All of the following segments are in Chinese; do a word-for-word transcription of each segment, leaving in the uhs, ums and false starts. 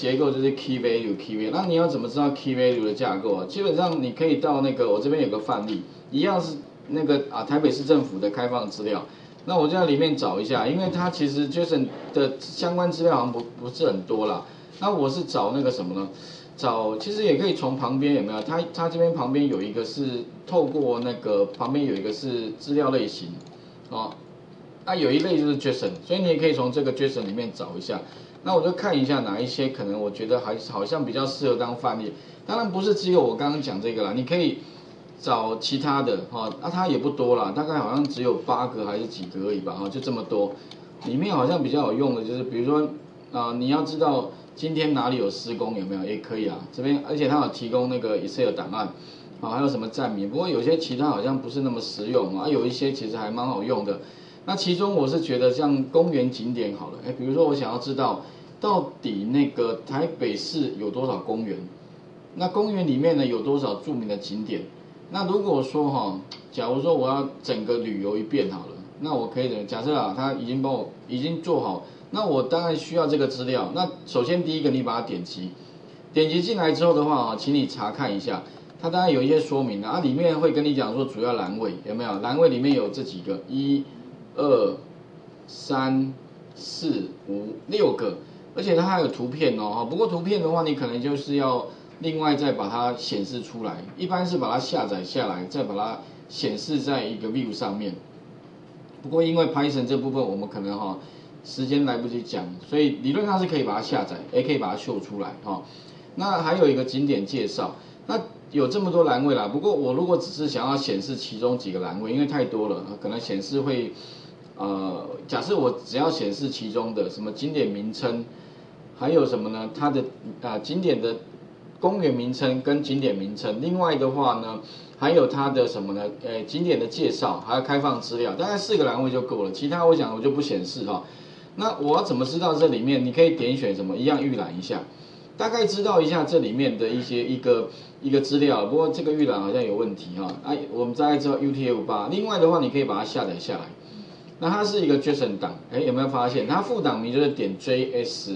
结构就是 key value key value， 那你要怎么知道 key value 的架构啊？基本上你可以到那个我这边有个范例，一样是那个啊台北市政府的开放资料，那我就在里面找一下，因为它其实 JSON 的相关资料好像不不是很多啦。那我是找那个什么呢？找其实也可以从旁边有没有？它它这边旁边有一个是透过那个旁边有一个是资料类型，哦，啊有一类就是 JSON， 所以你也可以从这个 JSON 里面找一下。 那我就看一下哪一些可能我觉得还好像比较适合当范例，当然不是只有我刚刚讲这个啦，你可以找其他的哈，那、啊、它也不多啦，大概好像只有八个还是几个而已吧，哈，就这么多。里面好像比较有用的就是比如说啊、呃，你要知道今天哪里有施工有没有也可以啊，这边而且它有提供那个 Excel 档案，啊还有什么站名，不过有些其他好像不是那么实用啊，有一些其实还蛮好用的。 那其中我是觉得像公园景点好了，哎，比如说我想要知道到底那个台北市有多少公园，那公园里面呢有多少著名的景点？那如果说哈、哦，假如说我要整个旅游一遍好了，那我可以怎么？假设啊，他已经帮我已经做好，那我当然需要这个资料。那首先第一个你把它点击，点击进来之后的话啊，请你查看一下。 它当然有一些说明啊，里面会跟你讲说主要栏位有没有？栏位里面有这几个，一、二、三、四、五、六个，而且它还有图片哦。不过图片的话，你可能就是要另外再把它显示出来，一般是把它下载下来，再把它显示在一个 view 上面。不过因为 Python 这部分我们可能哈、哦、时间来不及讲，所以理论上是可以把它下载，也可以把它秀出来哈、哦。那还有一个景点介绍，那 有这么多栏位啦，不过我如果只是想要显示其中几个栏位，因为太多了，可能显示会，呃，假设我只要显示其中的什么景点名称，还有什么呢？它的啊、呃、景点的公园名称跟景点名称，另外的话呢，还有它的什么呢？呃，景点的介绍，还有开放资料，大概四个栏位就够了，其他我讲我就不显示哈、哦。那我要怎么知道这里面？你可以点选什么一样预览一下。 大概知道一下这里面的一些一个一个资料，不过这个预览好像有问题哈、哦。哎、啊，我们大概知道 U T F 八， 另外的话你可以把它下载下来。那它是一个 JSON 档，哎，有没有发现它副档名就是点 JSON？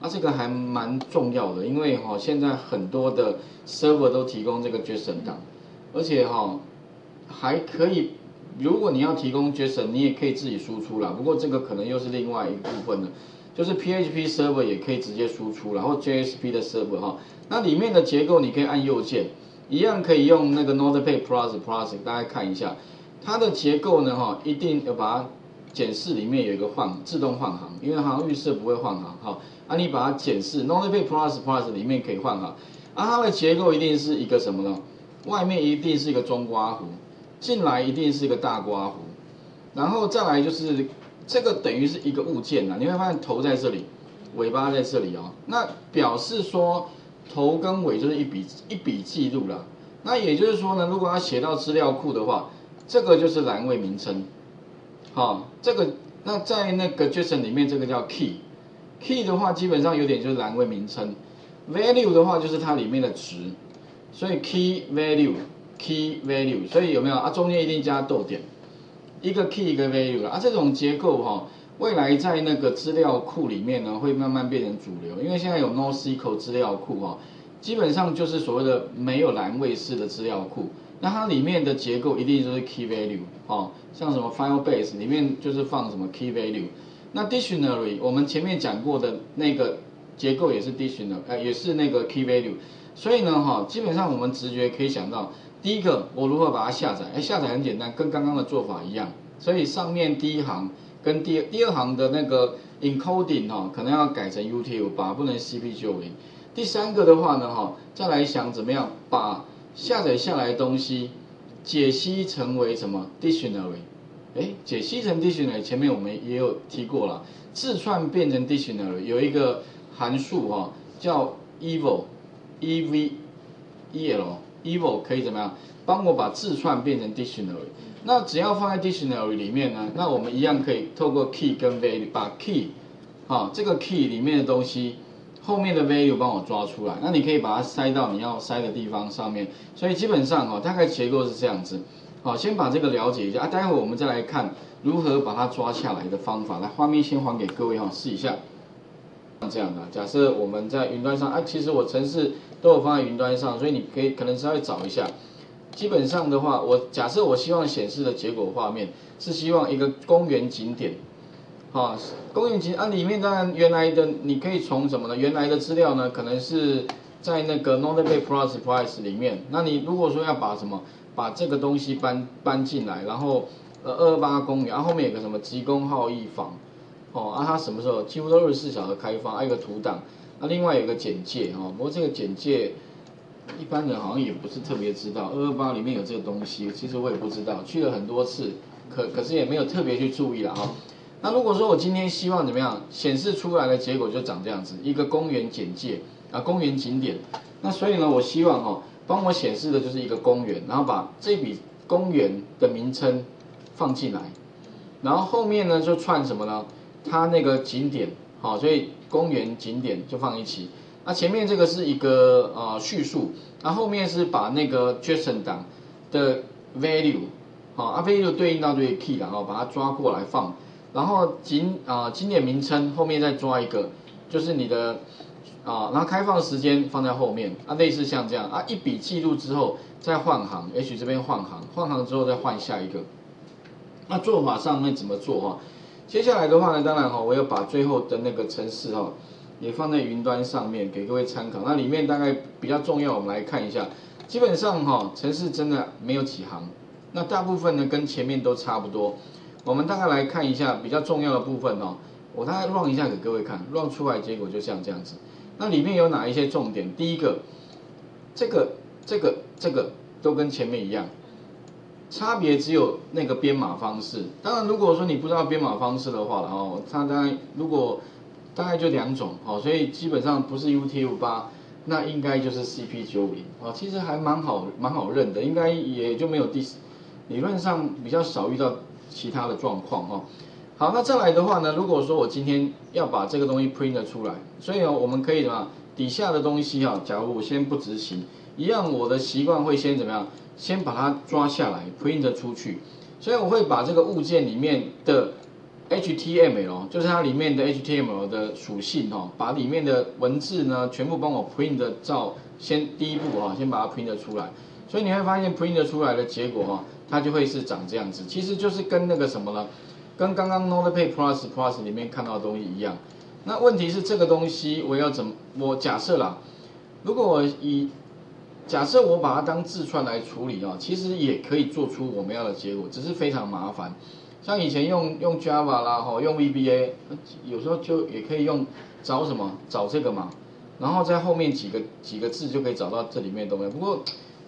那、啊、这个还蛮重要的，因为哈、哦、现在很多的 server 都提供这个 JSON 档，而且哈、哦、还可以，如果你要提供 JSON， 你也可以自己输出啦。不过这个可能又是另外一部分了。 就是 P H P server 也可以直接输出，然后 J S P 的 server 哈，那里面的结构你可以按右键，一样可以用那个 Notepad++， 大家看一下，它的结构呢哈，一定要把它检视里面有一个换自动换行，因为好像预设不会换行哈，啊你把它检视 Notepad++ 里面可以换行，啊它的结构一定是一个什么呢？外面一定是一个中刮弧，进来一定是一个大刮弧，然后再来就是。 这个等于是一个物件呐，你会发现头在这里，尾巴在这里哦。那表示说头跟尾就是一笔一笔记录啦。那也就是说呢，如果要写到资料库的话，这个就是栏位名称。好、哦，这个那在那个 JSON 里面，这个叫 key。key 的话基本上有点就是栏位名称 ，value 的话就是它里面的值。所以 key value key value， 所以有没有啊？中间一定加逗点。 一个 key 一个 value 啦，啊，这种结构哈、哦，未来在那个资料库里面呢，会慢慢变成主流，因为现在有 NoSQL 资料库哈、哦，基本上就是所谓的没有栏位式的资料库，那它里面的结构一定就是 key value 哦，像什么 Filebase 里面就是放什么 key value， 那 dictionary 我们前面讲过的那个结构也是 dictionary， 呃，也是那个 key value， 所以呢哈、哦，基本上我们直觉可以想到。 第一个，我如何把它下载？哎，下载很简单，跟刚刚的做法一样。所以上面第一行跟第二第二行的那个 encoding 哦，可能要改成 U T F 八， 不能 C P 九五零。第三个的话呢，哈、哦，再来想怎么样把下载下来的东西解析成为什么 dictionary？ 哎，解析成 dictionary， 前面我们也有提过了，字串变成 dictionary 有一个函数哈、哦，叫 evil，E V E L。 Evil 可以怎么样？帮我把字串变成 dictionary。那只要放在 dictionary 里面呢，那我们一样可以透过 key 跟 value 把 key 啊、哦、这个 key 里面的东西后面的 value 帮我抓出来。那你可以把它塞到你要塞的地方上面。所以基本上哦，大概结构是这样子。好、哦，先把这个了解一下啊，待会我们再来看如何把它抓下来的方法。来，画面先还给各位哈、哦，试一下。像这样的、啊，假设我们在云端上，啊，其实我程式都有放在云端上，所以你可以可能稍微找一下。基本上的话，我假设我希望显示的结果画面是希望一个公园景点，啊，公园景啊里面当然原来的你可以从什么呢？原来的资料呢，可能是在那个 Notepad++ 里面。那你如果说要把什么把这个东西搬搬进来，然后呃二二八公园，啊后面有个什么急公好义坊。 哦，啊，它什么时候几乎都二十四小时开放，还、啊、有个图档，那、啊、另外有个简介哦，不过这个简介一般人好像也不是特别知道， 二二八里面有这个东西，其实我也不知道，去了很多次，可可是也没有特别去注意了哦。那如果说我今天希望怎么样显示出来的结果就长这样子，一个公园简介啊，公园景点，那所以呢，我希望哦，帮我显示的就是一个公园，然后把这笔公园的名称放进来，然后后面呢就串什么呢？ 它那个景点，好、哦，所以公园景点就放一起。那、啊、前面这个是一个呃叙述，那、啊、后面是把那个 JSON 档的 value， 好、哦，啊 value 对应到这个 key， 然后把它抓过来放。然后景啊、呃、景点名称后面再抓一个，就是你的啊、呃，然后开放时间放在后面，啊类似像这样啊一笔记录之后再换行 ，H 这边换行，换行之后再换下一个。那做法上面怎么做哈、啊？ 接下来的话呢，当然哈、哦，我有把最后的那个程式哈、哦，也放在云端上面给各位参考。那里面大概比较重要，我们来看一下。基本上哈、哦，程式真的没有几行，那大部分呢跟前面都差不多。我们大概来看一下比较重要的部分哦，我大概 run 一下给各位看 ，run 出来结果就像这样子。那里面有哪一些重点？第一个，这个、这个、这个都跟前面一样。 差别只有那个编码方式。当然，如果说你不知道编码方式的话了哦，它大概如果大概就两种哦，所以基本上不是 U T F 八， 那应该就是 C P 九五零哦，其实还蛮好蛮好认的，应该也就没有第理论上比较少遇到其他的状况哦。好，那再来的话呢，如果说我今天要把这个东西 print 出来，所以哦，我们可以怎么样？底下的东西啊，假如我先不执行，一样我的习惯会先怎么样？ 先把它抓下来 ，print 出去，所以我会把这个物件里面的 H T M L， 就是它里面的 H T M L 的属性哦，把里面的文字呢全部帮我 print 照，先第一步啊、哦，先把它 print 出来。所以你会发现 print 出来的结果哈、哦，它就会是长这样子，其实就是跟那个什么呢，跟刚刚 Notepad++ 里面看到的东西一样。那问题是这个东西我要怎么？我假设啦，如果我以 假设我把它当字串来处理啊，其实也可以做出我们要的结果，只是非常麻烦。像以前用用 Java 啦，吼，用 V B A， 有时候就也可以用找什么找这个嘛，然后在后面几个几个字就可以找到这里面的东西。不过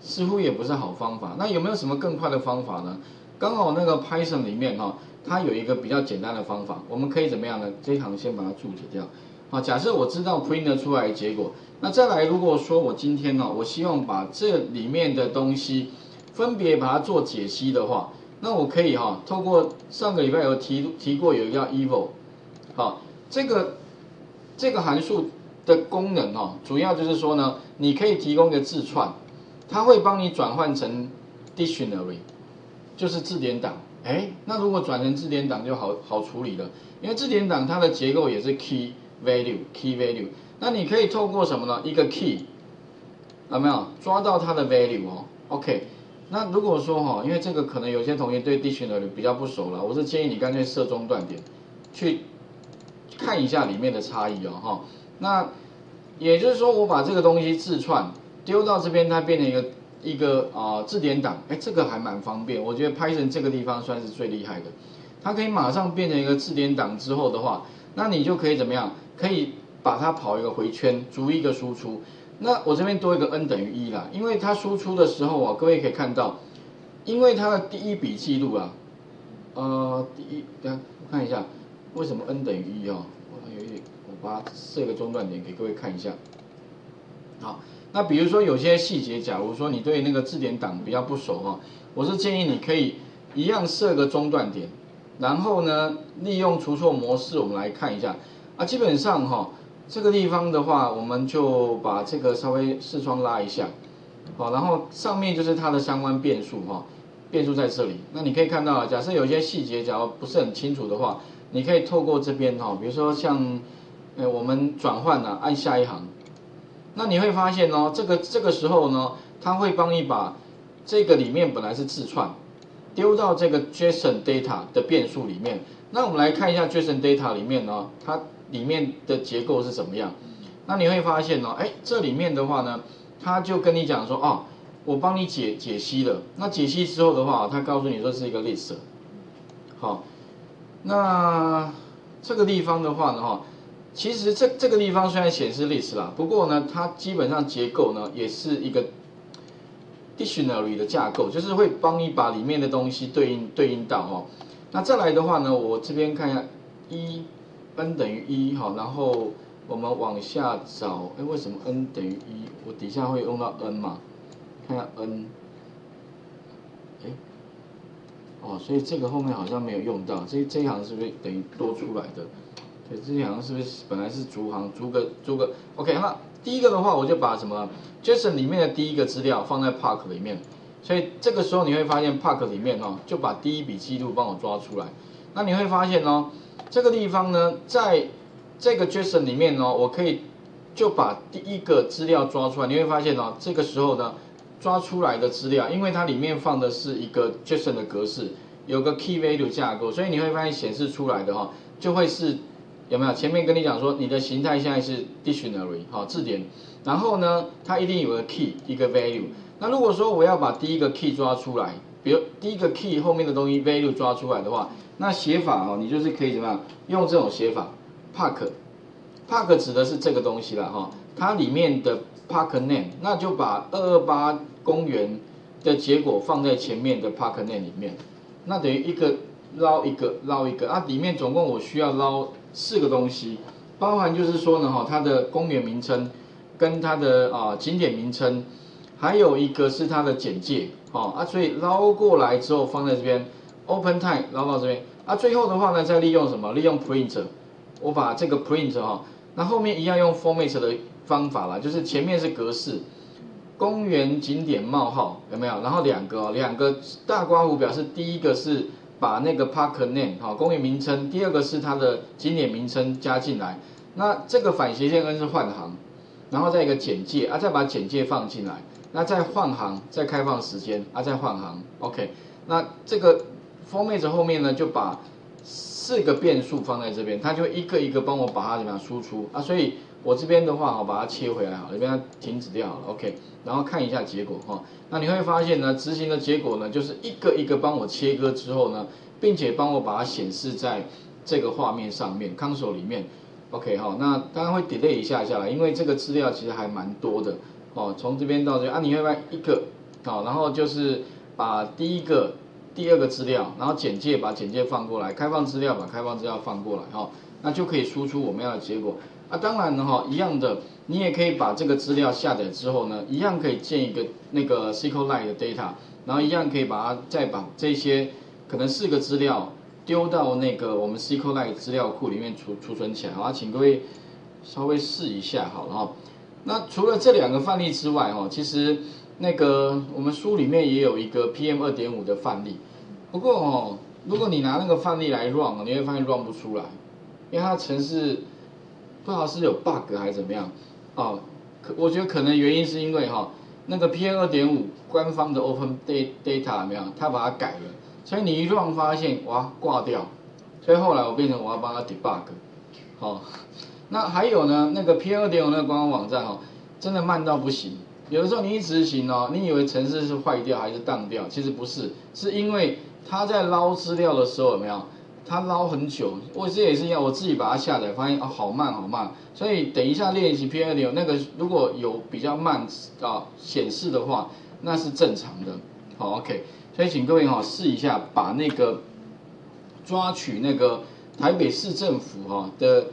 似乎也不是好方法。那有没有什么更快的方法呢？刚好那个 Python 里面哈，它有一个比较简单的方法，我们可以怎么样呢？这一行先把它注解掉。 好，假设我知道 print 出来的结果，那再来，如果说我今天呢、哦，我希望把这里面的东西分别把它做解析的话，那我可以哈、哦，透过上个礼拜有提提过有一个叫 eval， 好，这个这个函数的功能哦，主要就是说呢，你可以提供一个字串，它会帮你转换成 dictionary， 就是字典档。哎，那如果转成字典档就好好处理了，因为字典档它的结构也是 key。 value key value， 那你可以透过什么呢？一个 key， 有没有抓到它的 value 哦 ？OK， 那如果说哈、哦，因为这个可能有些同学对 dictionary 比较不熟了，我是建议你干脆设中断点，去看一下里面的差异哦哈、哦。那也就是说，我把这个东西字串丢到这边，它变成一个一个啊、呃、字典档，哎，这个还蛮方便，我觉得 Python 这个地方算是最厉害的，它可以马上变成一个字典档之后的话，那你就可以怎么样？ 可以把它跑一个回圈，逐一个输出。那我这边多一个 n 等于一啦，因为它输出的时候啊，各位可以看到，因为它的第一笔记录啊，呃，第一，等下我看一下，为什么 n 等于一哦？我有一点，我把它设个中断点给各位看一下。好，那比如说有些细节，假如说你对那个字典档比较不熟哈、啊，我是建议你可以一样设个中断点，然后呢，利用除错模式，我们来看一下。 啊，基本上哈、哦，这个地方的话，我们就把这个稍微视窗拉一下，好，然后上面就是它的相关变数哈、哦，变数在这里。那你可以看到，假设有些细节，假如不是很清楚的话，你可以透过这边哈、哦，比如说像呃，我们转换啊，按下一行，那你会发现哦，这个这个时候呢，它会帮你把这个里面本来是字串，丢到这个 JSON data 的变数里面。那我们来看一下 JSON data 里面呢，它里面的结构是怎么样？那你会发现呢，哎，这里面的话呢，它就跟你讲说，哦，我帮你解解析了。那解析之后的话，它告诉你说是一个 list。好，那这个地方的话呢，哈，其实这这个地方虽然显示 list 啦，不过呢，它基本上结构呢也是一个 dictionary 的架构，就是会帮你把里面的东西对应对应到哦。那再来的话呢，我这边看一下一 n 等于一哈，然后我们往下找，哎，为什么 n 等于一？我底下会用到 n 嘛？看一下 n， 哎，哦，所以这个后面好像没有用到，这这一行是不是等于多出来的？对，这一行是不是本来是逐行逐个逐个 ？OK， 那第一个的话，我就把什么 JSON 里面的第一个资料放在 Park 里面。所以这个时候你会发现 Park 里面哦，就把第一笔记录帮我抓出来。那你会发现哦，这个地方呢，在这个 JSON 里面哦，我可以就把第一个资料抓出来。你会发现哦，这个时候呢，抓出来的资料，因为它里面放的是一个 JSON 的格式，有个 Key Value 架构，所以你会发现显示出来的哈、哦，就会是有没有？前面跟你讲说，你的形态现在是 Dictionary 好、哦、字典，然后呢，它一定有个 Key 一个 Value。那如果说我要把第一个 key 抓出来，比如第一个 key 后面的东西 value 抓出来的话，那写法哦，你就是可以怎么样用这种写法 park park 指的是这个东西啦哈、哦，它里面的 park name， 那就把二二八公园的结果放在前面的 park name 里面，那等于一个捞一个捞一个啊，里面总共我需要捞四个东西，包含就是说呢哈，它的公园名称跟它的啊、呃、景点名称。还有一个是它的简介，哦啊，所以捞过来之后放在这边 ，open type 捞到这边，啊，最后的话呢，再利用什么？利用 print， 我把这个 print 哈、哦，那后面一样用 format 的方法啦，就是前面是格式，公园景点冒号有没有？然后两个、哦、两个大括弧表示第一个是把那个 park name 哈、哦、公园名称，第二个是它的景点名称加进来，那这个反斜线跟是换行，然后再一个简介啊，再把简介放进来。那再换行，再开放时间啊，再换行 ，OK。那这个 format 后面呢，就把四个变数放在这边，它就一个一个帮我把它怎么样输出啊。所以我这边的话，我把它切回来好了，这边停止掉了 ，OK。然后看一下结果哈、哦。那你会发现呢，执行的结果呢，就是一个一个帮我切割之后呢，并且帮我把它显示在这个画面上面 ，console 里面 ，OK 哈、哦。那当然会 delay 一下下来，因为这个资料其实还蛮多的。哦，从这边到这边啊，你会发现一个，好、哦，然后就是把第一个、第二个资料，然后简介把简介放过来，开放资料把开放资料放过来，哈、哦，那就可以输出我们要的结果啊。当然了，哈、哦，一样的，你也可以把这个资料下载之后呢，一样可以建一个那个 S Q Lite 的 data， 然后一样可以把它再把这些可能四个资料丢到那个我们 S Q Lite 资料库里面储储存起来，好、啊，请各位稍微试一下，好了，哈、哦。那除了这两个范例之外，哈，其实那个我们书里面也有一个 P M 二点五 的范例。不过哦，如果你拿那个范例来 run， 你会发现 run 不出来，因为它程式不知道是有 bug 还是怎么样。哦，我觉得可能原因是因为哈，那个 P M 二点五 官方的 Open Data 没有，它把它改了，所以你一 run 发现哇挂掉，所以后来我变成我要帮它 debug， 好、哦。那还有呢，那个 P M 二点五 那个官方网站哦，真的慢到不行。有的时候你一执行哦，你以为程式是坏掉还是当掉，其实不是，是因为它在捞资料的时候有没有？它捞很久，我这也是一样，我自己把它下载，发现哦好慢好慢。所以等一下练习 P M 二点五 那个如果有比较慢啊显示的话，那是正常的。好 ，OK。所以请各位哈、哦、试一下，把那个抓取那个台北市政府哈、哦、的。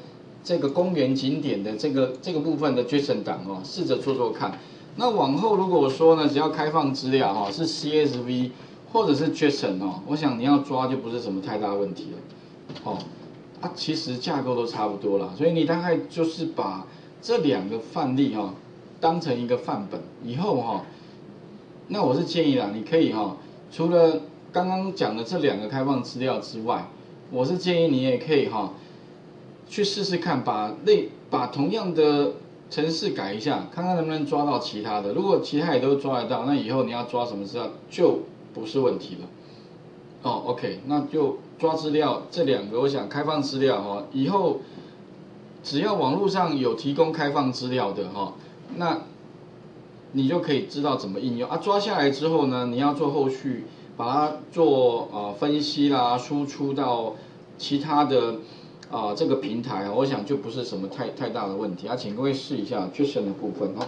这个公园景点的这个这个部分的 JSON 档哦，试着做做看。那往后如果说呢，只要开放资料哦，是 C S V 或者是 JSON 哦，我想你要抓就不是什么太大问题了。哦，啊，其实架构都差不多啦，所以你大概就是把这两个范例哦，当成一个范本以后哈、哦，那我是建议啦，你可以哈、哦，除了刚刚讲的这两个开放资料之外，我是建议你也可以哈、哦。去试试看，把类把同样的程式改一下，看看能不能抓到其他的。如果其他也都抓得到，那以后你要抓什么资料就不是问题了。哦 ，OK， 那就抓资料这两个，我想开放资料哈，以后只要网络上有提供开放资料的哈，那你就可以知道怎么应用啊。抓下来之后呢，你要做后续，把它做呃分析啦，输出到其他的。 啊、呃，这个平台我想就不是什么太太大的问题啊，请各位试一下JSON的部分哦。